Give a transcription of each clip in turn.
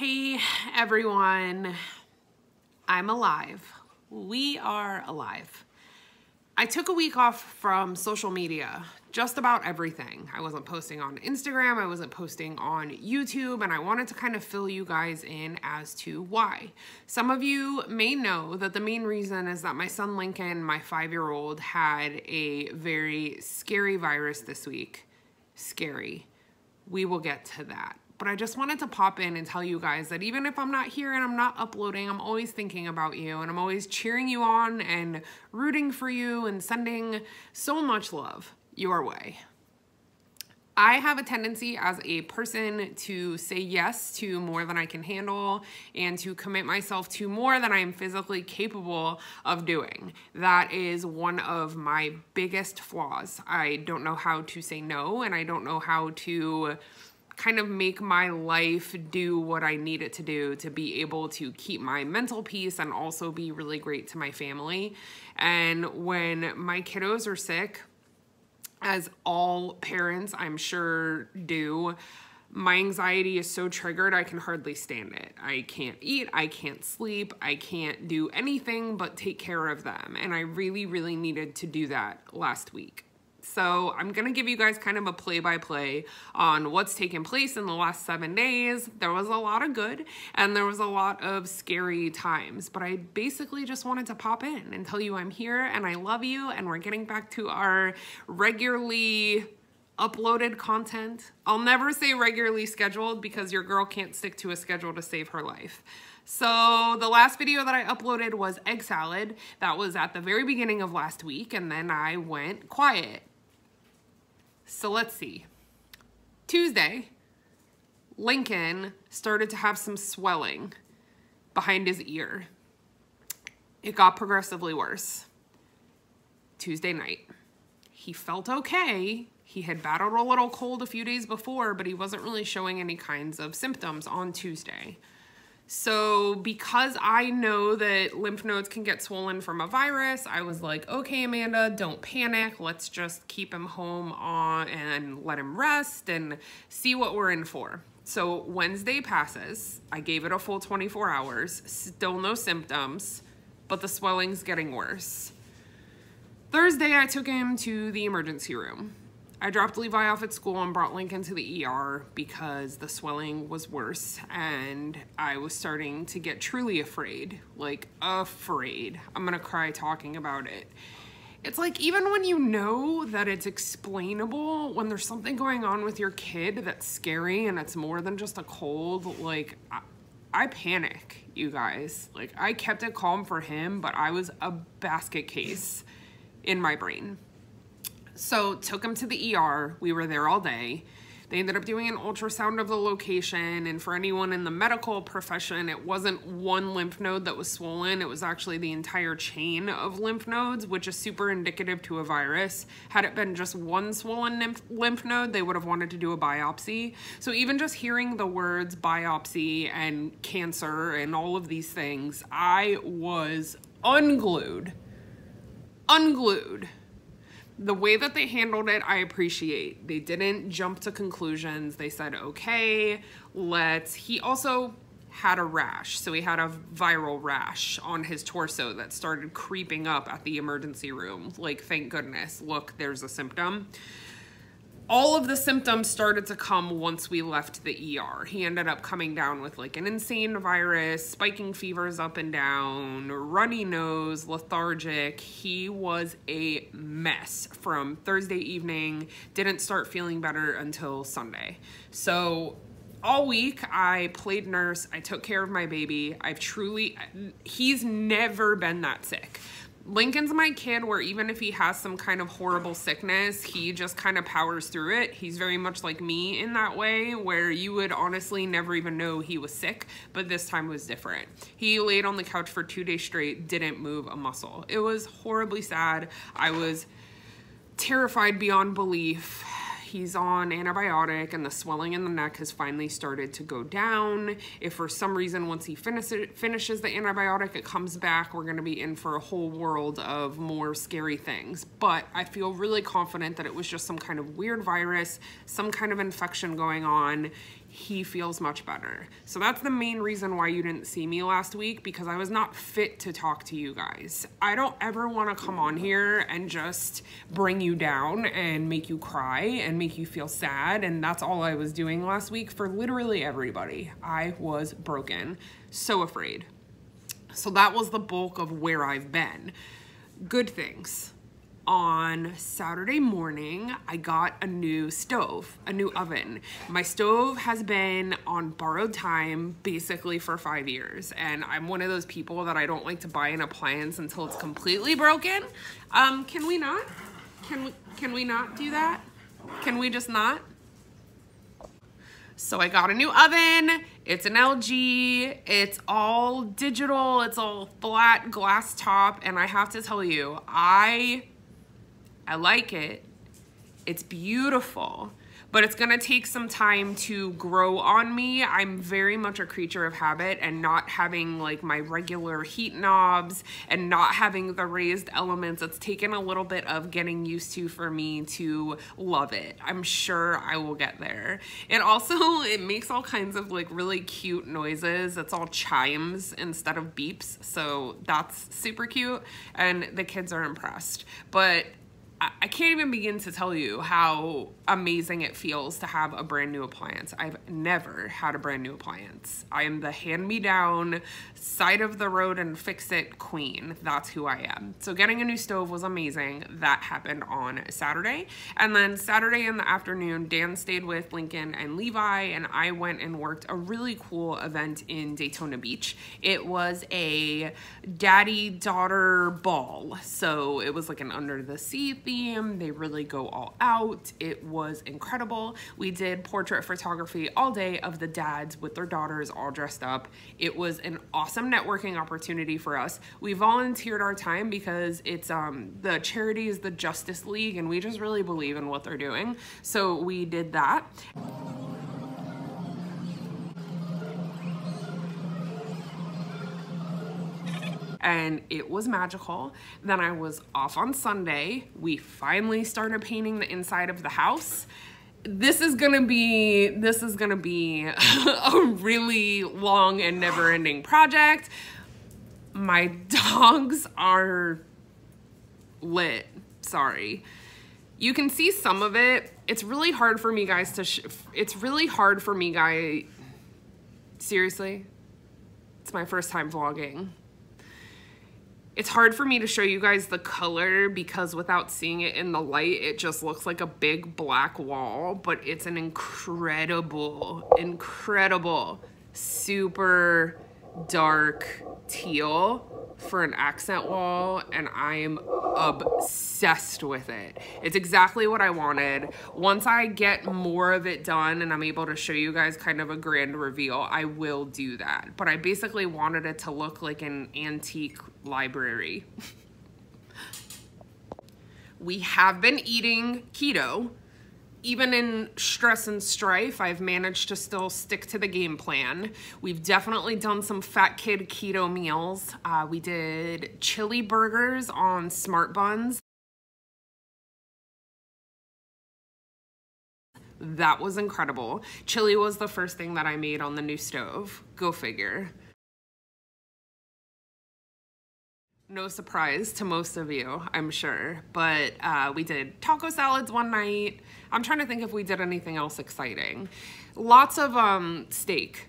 Hey everyone, I'm alive. We are alive. I took a week off from social media, just about everything. I wasn't posting on Instagram, I wasn't posting on YouTube, and I wanted to kind of fill you guys in as to why. Some of you may know that the main reason is that my son Lincoln, my 5-year-old, had a very scary virus this week. Scary. We will get to that. But I just wanted to pop in and tell you guys that even if I'm not here and I'm not uploading, I'm always thinking about you and I'm always cheering you on and rooting for you and sending so much love your way. I have a tendency as a person to say yes to more than I can handle and to commit myself to more than I am physically capable of doing. That is one of my biggest flaws. I don't know how to say no, and I don't know how to kind of make my life do what I need it to do to be able to keep my mental peace and also be really great to my family. And when my kiddos are sick, as all parents I'm sure do, my anxiety is so triggered I can hardly stand it. I can't eat, I can't sleep, I can't do anything but take care of them. And I really, really needed to do that last week. So I'm going to give you guys kind of a play-by-play on what's taken place in the last 7 days. There was a lot of good and there was a lot of scary times, but I basically just wanted to pop in and tell you I'm here and I love you and we're getting back to our regularly uploaded content. I'll never say regularly scheduled because your girl can't stick to a schedule to save her life. So the last video that I uploaded was egg salad. That was at the very beginning of last week and then I went quiet. So let's see. Tuesday, Lincoln started to have some swelling behind his ear. It got progressively worse. Tuesday night, he felt okay. He had battled a little cold a few days before, but he wasn't really showing any kinds of symptoms on Tuesday. So because I know that lymph nodes can get swollen from a virus, I was like, okay, Amanda, don't panic. Let's just keep him home and let him rest and see what we're in for. So Wednesday passes. I gave it a full 24 hours. Still no symptoms, but the swelling's getting worse. Thursday, I took him to the emergency room. I dropped Levi off at school and brought Lincoln to the ER because the swelling was worse and I was starting to get truly afraid, like afraid. I'm gonna cry talking about it. It's like, even when you know that it's explainable, when there's something going on with your kid that's scary and it's more than just a cold, like I panic, you guys. Like, I kept it calm for him, but I was a basket case in my brain. So took him to the ER. We were there all day. They ended up doing an ultrasound of the location. And for anyone in the medical profession, it wasn't one lymph node that was swollen. It was actually the entire chain of lymph nodes, which is super indicative to a virus. Had it been just one swollen lymph node, they would have wanted to do a biopsy. So even just hearing the words biopsy and cancer and all of these things, I was unglued. Unglued. The way that they handled it, I appreciate. They didn't jump to conclusions. They said, okay, let's... He also had a rash. So he had a viral rash on his torso that started creeping up at the emergency room. Like, thank goodness. Look, there's a symptom. All of the symptoms started to come once we left the ER. He ended up coming down with like an insane virus, spiking fevers up and down, runny nose, lethargic. He was a mess from Thursday evening, didn't start feeling better until Sunday. So all week I played nurse, I took care of my baby. I've truly, he's never been that sick. Lincoln's my kid where even if he has some kind of horrible sickness, he just kind of powers through it. He's very much like me in that way where you would honestly never even know he was sick, but this time was different. He laid on the couch for 2 days straight, didn't move a muscle. It was horribly sad. I was terrified beyond belief. He's on antibiotic and the swelling in the neck has finally started to go down. If for some reason once he finishes the antibiotic, it comes back, we're going to be in for a whole world of more scary things. But I feel really confident that it was just some kind of weird virus, some kind of infection going on. he feels much better. So that's the main reason why you didn't see me last week, because I was not fit to talk to you guys. I don't ever want to come on here and just bring you down and make you cry and make you feel sad, and that's all I was doing last week for literally everybody. I was broken, so afraid. So that was the bulk of where I've been. Good things. On Saturday morning, I got a new stove, a new oven. My stove has been on borrowed time basically for 5 years. And I'm one of those people that I don't like to buy an appliance until it's completely broken. Can we not? Can we not do that? Can we just not? So I got a new oven. It's an LG, it's all digital, it's all flat glass top. And I have to tell you, I like it. It's beautiful, but it's gonna take some time to grow on me. I'm very much a creature of habit, and not having like my regular heat knobs and not having the raised elements, it's taken a little bit of getting used to for me to love it. I'm sure I will get there. And also it makes all kinds of like really cute noises. It's all chimes instead of beeps. So that's super cute, and the kids are impressed. But I can't even begin to tell you how amazing it feels to have a brand new appliance. I've never had a brand new appliance. I am the hand-me-down, side of the road and fix it queen. That's who I am. So getting a new stove was amazing. That happened on Saturday. And then Saturday in the afternoon, Dan stayed with Lincoln and Levi, and I went and worked a really cool event in Daytona Beach. It was a daddy-daughter ball. So it was like an under the sea theme. They really go all out. It was incredible. We did portrait photography all day of the dads with their daughters all dressed up. It was an awesome networking opportunity for us. We volunteered our time because it's the charity is the Justice League, and we just really believe in what they're doing. So we did that. And it was magical. Then I was off on Sunday. We finally started painting the inside of the house. This is gonna be a really long and never-ending project. My dogs are lit, sorry. You can see some of it. It's really hard for me guys to, seriously? It's my first time vlogging. It's hard for me to show you guys the color because without seeing it in the light, it just looks like a big black wall, but it's an incredible, incredible, super dark teal for an accent wall, and I am obsessed with it. It's exactly what I wanted. Once I get more of it done and I'm able to show you guys kind of a grand reveal, I will do that. But I basically wanted it to look like an antique library. We have been eating keto. Even in stress and strife, I've managed to still stick to the game plan. We've definitely done some Fat Kid Keto meals. We did chili burgers on smart buns. That was incredible. Chili was the first thing that I made on the new stove. Go figure. No surprise to most of you, I'm sure, but we did taco salads one night. I'm trying to think if we did anything else exciting. Lots of steak.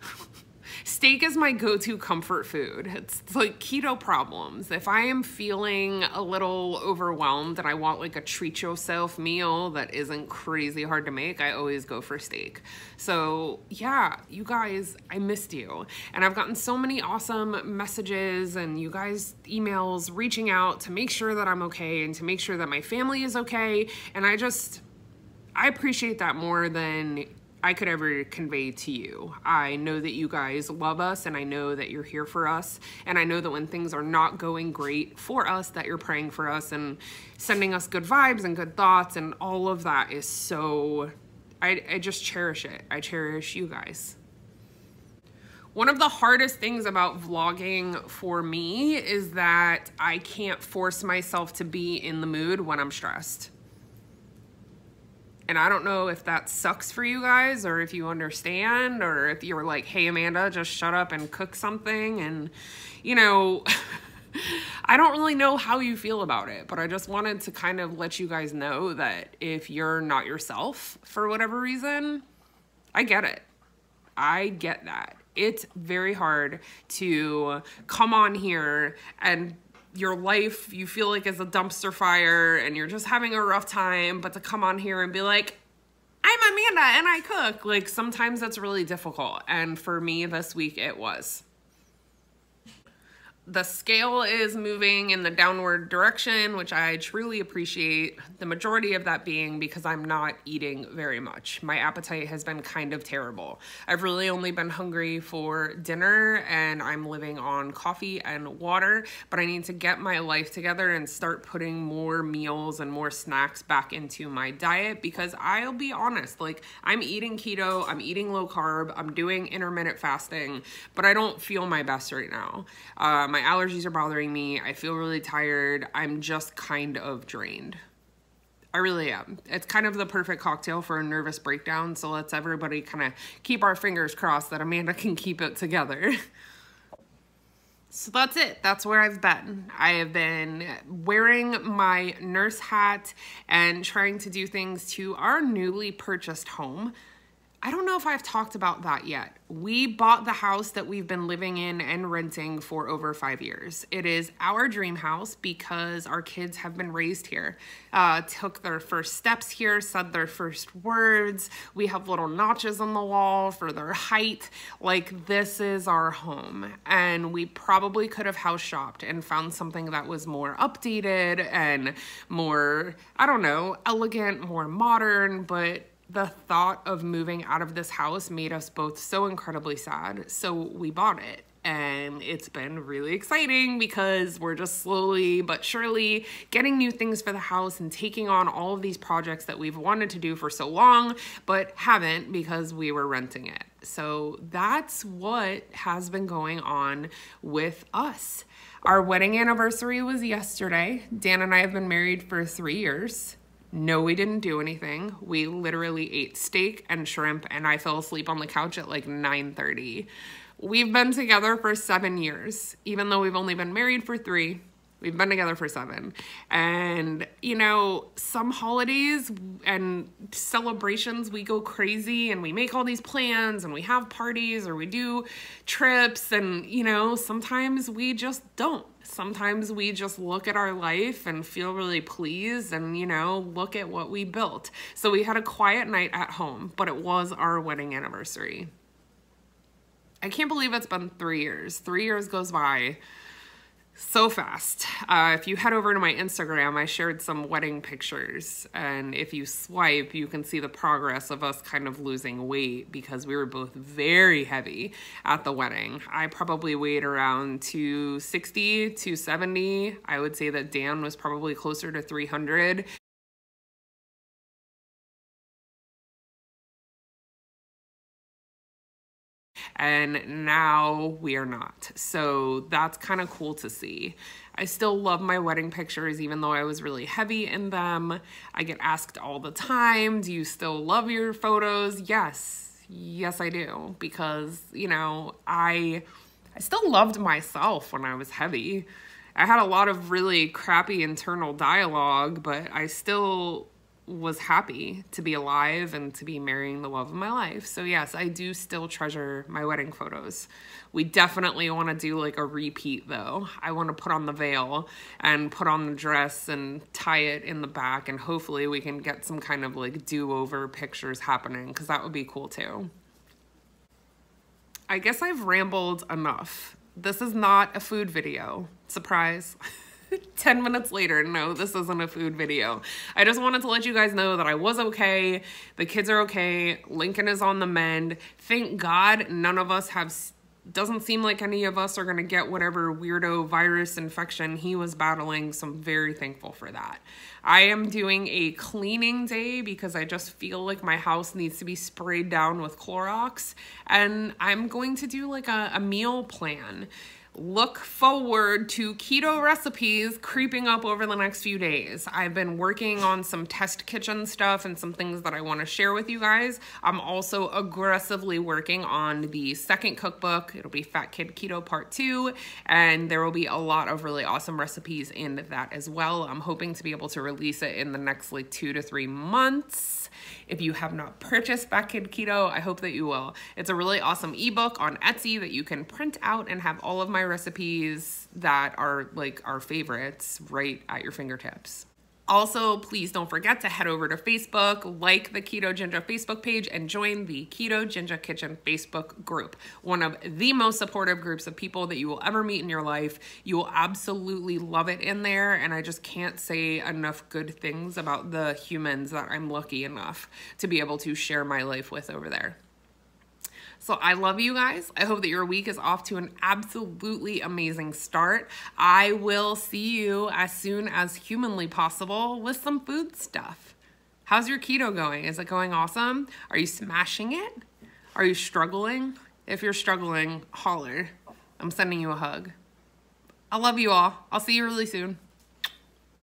Steak is my go-to comfort food. It's like keto problems. If I am feeling a little overwhelmed and I want like a treat yourself meal that isn't crazy hard to make, I always go for steak. So yeah, you guys, I missed you. And I've gotten so many awesome messages and you guys' emails reaching out to make sure that I'm okay and to make sure that my family is okay. And I appreciate that more than I could ever convey to you. I know that you guys love us, and I know that you're here for us, and I know that when things are not going great for us that you're praying for us and sending us good vibes and good thoughts, and all of that is so, I just cherish it. I cherish you guys. One of the hardest things about vlogging for me is that I can't force myself to be in the mood when I'm stressed. And I don't know if that sucks for you guys or if you understand or if you're like, hey, Amanda, just shut up and cook something. And, you know, I don't really know how you feel about it, but I just wanted to kind of let you guys know that if you're not yourself for whatever reason, I get it. I get that. It's very hard to come on here and your life, you feel like is a dumpster fire and you're just having a rough time, but to come on here and be like, I'm Amanda and I cook. Like sometimes that's really difficult. And for me this week, it was. The scale is moving in the downward direction, which I truly appreciate. The majority of that being because I'm not eating very much. My appetite has been kind of terrible. I've really only been hungry for dinner and I'm living on coffee and water, but I need to get my life together and start putting more meals and more snacks back into my diet because I'll be honest, like I'm eating keto, I'm eating low carb, I'm doing intermittent fasting, but I don't feel my best right now. My allergies are bothering me. I feel really tired. I'm just kind of drained. I really am. It's kind of the perfect cocktail for a nervous breakdown. So let's everybody kind of keep our fingers crossed that Amanda can keep it together. So that's it. That's where I've been. I have been wearing my nurse hat and trying to do things to our newly purchased home. I don't know if I've talked about that yet. We bought the house that we've been living in and renting for over 5 years. It is our dream house because our kids have been raised here, took their first steps here, said their first words. We have little notches on the wall for their height. Like this is our home. And we probably could have house shopped and found something that was more updated and more, I don't know, elegant, more modern, but the thought of moving out of this house made us both so incredibly sad. So we bought it and it's been really exciting because we're just slowly but surely getting new things for the house and taking on all of these projects that we've wanted to do for so long, but haven't because we were renting it. So that's what has been going on with us. Our wedding anniversary was yesterday. Dan and I have been married for 3 years. No, we didn't do anything. We literally ate steak and shrimp and I fell asleep on the couch at like 9:30. We've been together for 7 years. Even though we've only been married for 3, we've been together for 7. And you know, some holidays and celebrations, we go crazy and we make all these plans and we have parties or we do trips and you know, sometimes we just don't. Sometimes we just look at our life and feel really pleased and, you know, look at what we built. So we had a quiet night at home, but it was our wedding anniversary. I can't believe it's been 3 years. 3 years goes by so fast. If you head over to my Instagram, I shared some wedding pictures. And if you swipe, you can see the progress of us kind of losing weight because we were both very heavy at the wedding. I probably weighed around 260, 270. I would say that Dan was probably closer to 300. And now we are not. So that's kind of cool to see. I still love my wedding pictures, even though I was really heavy in them. I get asked all the time, do you still love your photos? Yes. Yes, I do. Because, you know, I still loved myself when I was heavy. I had a lot of really crappy internal dialogue, but I still was happy to be alive and to be marrying the love of my life. So yes, I do still treasure my wedding photos. We definitely want to do like a repeat though. I want to put on the veil and put on the dress and tie it in the back and hopefully we can get some kind of like do-over pictures happening because that would be cool too. I guess I've rambled enough. This is not a food video. Surprise. 10 minutes later, no, this isn't a food video. I just wanted to let you guys know that I was okay. The kids are okay. Lincoln is on the mend. Thank God none of us have, doesn't seem like any of us are going to get whatever weirdo virus infection he was battling. So I'm very thankful for that. I am doing a cleaning day because I just feel like my house needs to be sprayed down with Clorox. And I'm going to do like a meal plan. Look forward to keto recipes creeping up over the next few days. I've been working on some test kitchen stuff and some things that I want to share with you guys. I'm also aggressively working on the second cookbook. It'll be Fat Kid Keto Part 2, and there will be a lot of really awesome recipes in that as well. I'm hoping to be able to release it in the next like 2 to 3 months. If you have not purchased Fat Kid Keto, I hope that you will. It's a really awesome ebook on Etsy that you can print out and have all of my recipes that are like our favorites right at your fingertips. Also, please don't forget to head over to Facebook, like the Keto Ginja Facebook page, and join the Keto Ginja Kitchen Facebook group. One of the most supportive groups of people that you will ever meet in your life. You will absolutely love it in there, and I just can't say enough good things about the humans that I'm lucky enough to be able to share my life with over there. So I love you guys. I hope that your week is off to an absolutely amazing start. I will see you as soon as humanly possible with some food stuff. How's your keto going? Is it going awesome? Are you smashing it? Are you struggling? If you're struggling, holler. I'm sending you a hug. I love you all. I'll see you really soon.